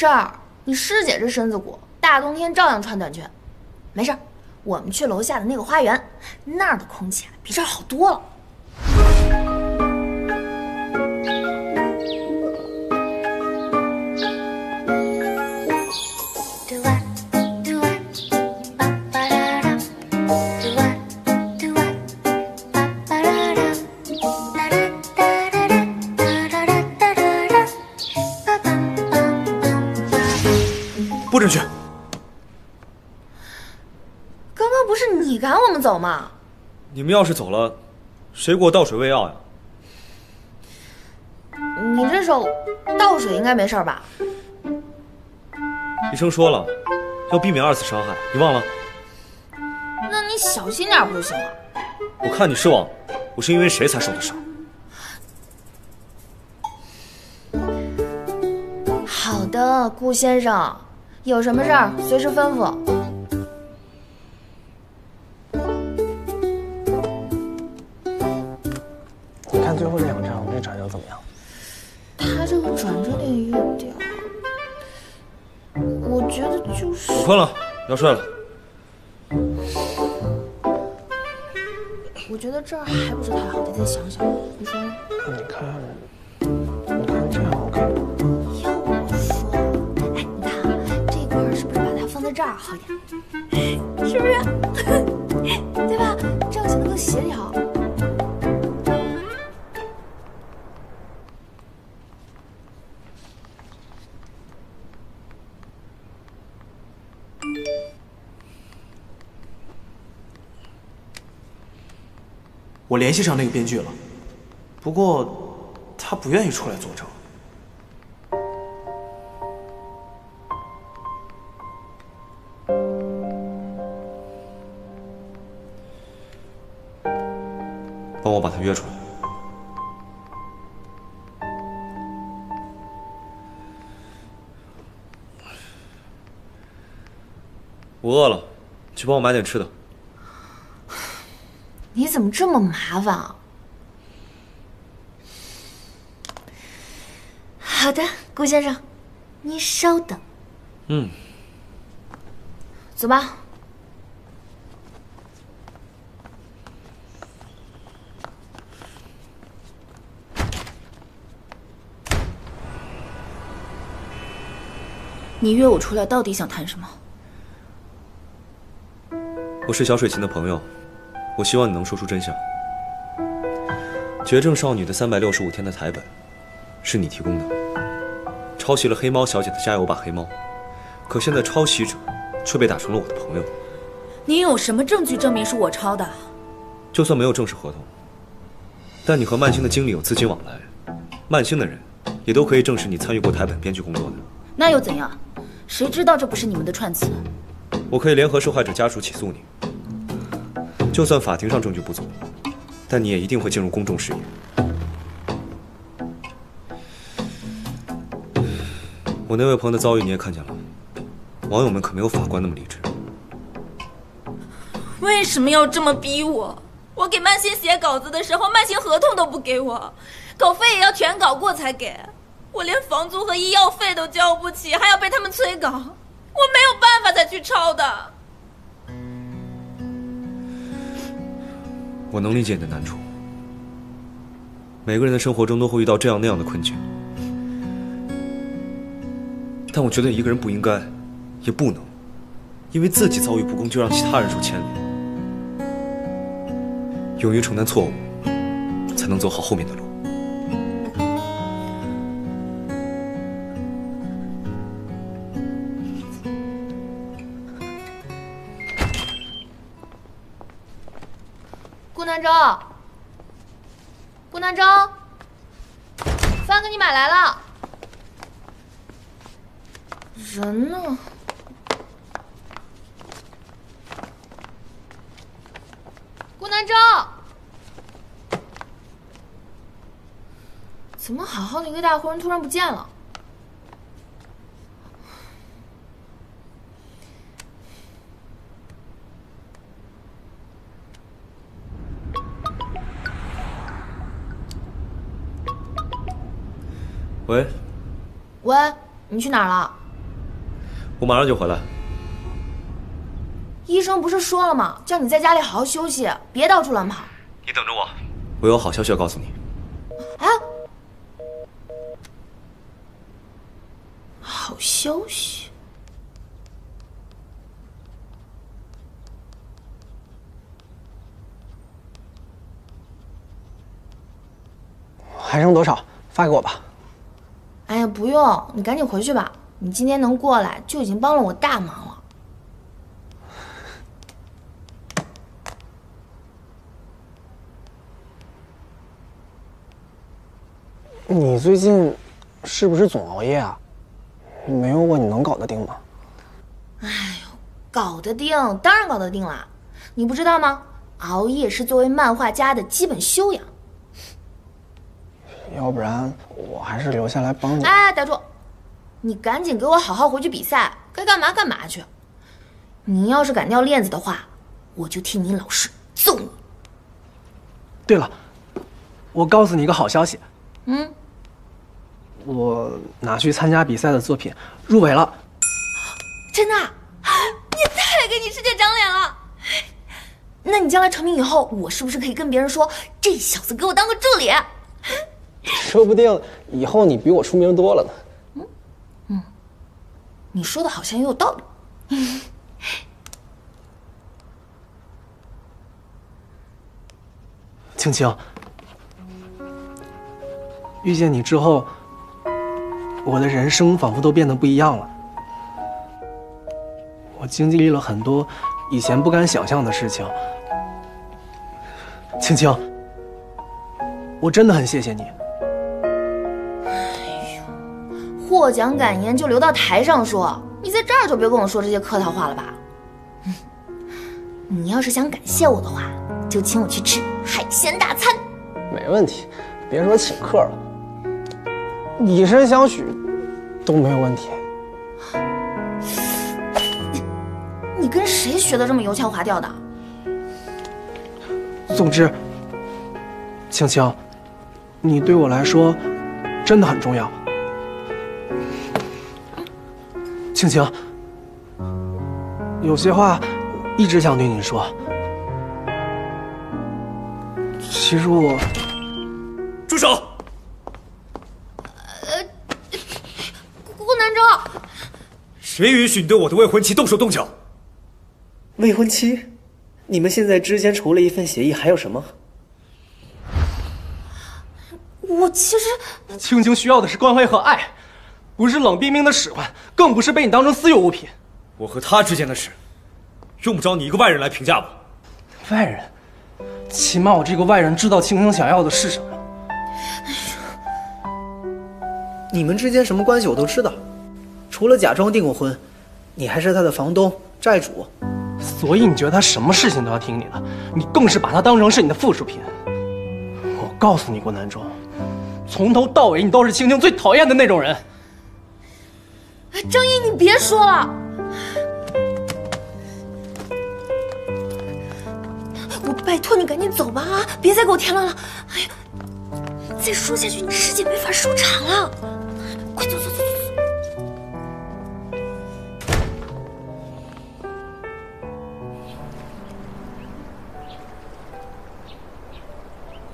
这儿你师姐这身子骨，大冬天照样穿短裙。没事，我们去楼下的那个花园，那儿的空气啊比这儿好多了。不准去！刚刚不是你赶我们走吗？你们要是走了，谁给我倒水喂药呀？你这手倒水应该没事吧？医生说了，要避免二次伤害，你忘了？那你小心点不就行了？我看你失望，我是因为谁才受的伤？好的，顾先生。 有什么事儿随时吩咐。你看最后两张，这转折怎么样？他这个转折点有点，我觉得就是……我困了，要睡了。我觉得这儿还不是太好，得再想想。你说呢？你看，你看这样好看。 这儿好点，是不是？对吧？这样才能够协调。我联系上那个编剧了，不过他不愿意出来作证。 帮我把他约出来。我饿了，去帮我买点吃的。你怎么这么麻烦啊？好的，顾先生，您稍等。嗯。走吧。 你约我出来到底想谈什么？我是小水琴的朋友，我希望你能说出真相。绝症少女的365天的台本，是你提供的。抄袭了黑猫小姐的《加油吧黑猫》，可现在抄袭者却被打成了我的朋友。你有什么证据证明是我抄的？就算没有正式合同，但你和漫星的经理有资金往来，漫星的人也都可以证实你参与过台本编剧工作的。那又怎样？ 谁知道这不是你们的串词？我可以联合受害者家属起诉你。就算法庭上证据不足，但你也一定会进入公众视野。我那位朋友的遭遇你也看见了，网友们可没有法官那么理智。为什么要这么逼我？我给曼欣写稿子的时候，曼欣合同都不给我，稿费也要全稿过才给。 我连房租和医药费都交不起，还要被他们催稿，我没有办法才去抄的。我能理解你的难处，每个人的生活中都会遇到这样那样的困境，但我觉得一个人不应该，也不能，因为自己遭遇不公就让其他人受牵连。勇于承担错误，才能走好后面的路。 顾南舟，饭给你买来了。人呢？顾南舟，怎么好好的一个大活人突然不见了？喂，你去哪儿了？我马上就回来。医生不是说了吗？叫你在家里好好休息，别到处乱跑。你等着我，我有好消息要告诉你。哎，好消息。 还剩多少？发给我吧。哎呀，不用，你赶紧回去吧。你今天能过来，就已经帮了我大忙了。你最近是不是总熬夜啊？没有我，你能搞得定吗？哎呦，搞得定，当然搞得定了。你不知道吗？熬夜是作为漫画家的基本修养。 要不然我还是留下来帮你。哎，打住！你赶紧给我好好回去比赛，该干嘛干嘛去。你要是敢掉链子的话，我就替你老师揍你。对了，我告诉你一个好消息。嗯。我拿去参加比赛的作品入围了。真的？你太给你世界长脸了。那你将来成名以后，我是不是可以跟别人说，这小子给我当个助理？ 说不定以后你比我出名多了呢。嗯嗯，你说的好像也有道理。青青，遇见你之后，我的人生仿佛都变得不一样了。我经历了很多以前不敢想象的事情。青青，我真的很谢谢你。 获奖感言就留到台上说，你在这儿就别跟我说这些客套话了吧。你要是想感谢我的话，就请我去吃海鲜大餐。没问题，别说请客了，以身相许都没有问题。你跟谁学的这么油腔滑调的？总之，青青，你对我来说真的很重要。 青青，有些话一直想对你说。其实我……住手！顾南征，谁允许你对我的未婚妻动手动脚？未婚妻？你们现在之间除了一份协议，还有什么？我其实……青青需要的是关怀和爱。 不是冷冰冰的使唤，更不是被你当成私有物品。我和他之间的事，用不着你一个外人来评价吧？外人，起码我这个外人知道青青想要的是什么。你们之间什么关系我都知道，除了假装订过婚，你还是他的房东、债主。所以你觉得他什么事情都要听你的，你更是把他当成是你的附属品。我告诉你，郭南中，从头到尾你都是青青最讨厌的那种人。 张毅，你别说了，我拜托你赶紧走吧啊！别再给我添乱了，哎呀，再说下去你师姐没法收场了，快走走走走！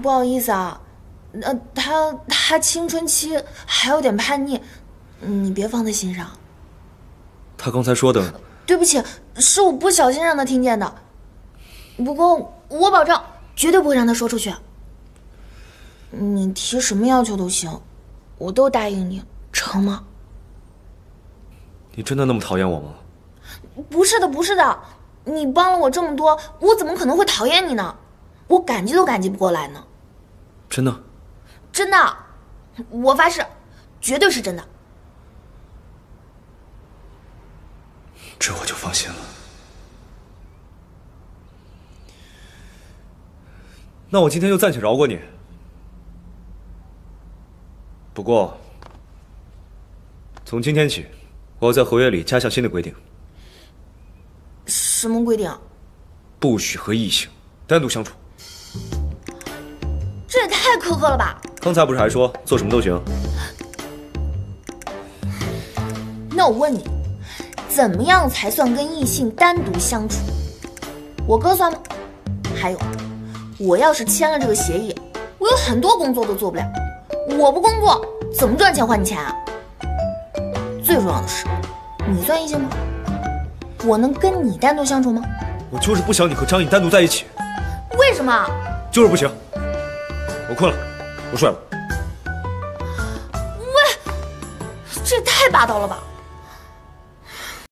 不好意思啊，他青春期还有点叛逆。 你别放在心上。他刚才说的。对不起，是我不小心让他听见的。不过我保证，绝对不会让他说出去。你提什么要求都行，我都答应你，成吗？你真的那么讨厌我吗？不是的，不是的，你帮了我这么多，我怎么可能会讨厌你呢？我感激都感激不过来呢。真的？真的，我发誓，绝对是真的。 这我就放心了。那我今天就暂且饶过你。不过，从今天起，我要在合约里加上新的规定。什么规定？不许和异性单独相处。这也太苛刻了吧！刚才不是还说做什么都行？那我问你。怎么样才算跟异性单独相处？我哥算吗？还有，我要是签了这个协议，我有很多工作都做不了。我不工作，怎么赚钱还你钱啊？最重要的是，你算异性吗？我能跟你单独相处吗？我就是不想你和张毅单独在一起。为什么？就是不行。我困了，我睡了。喂，这也太霸道了吧！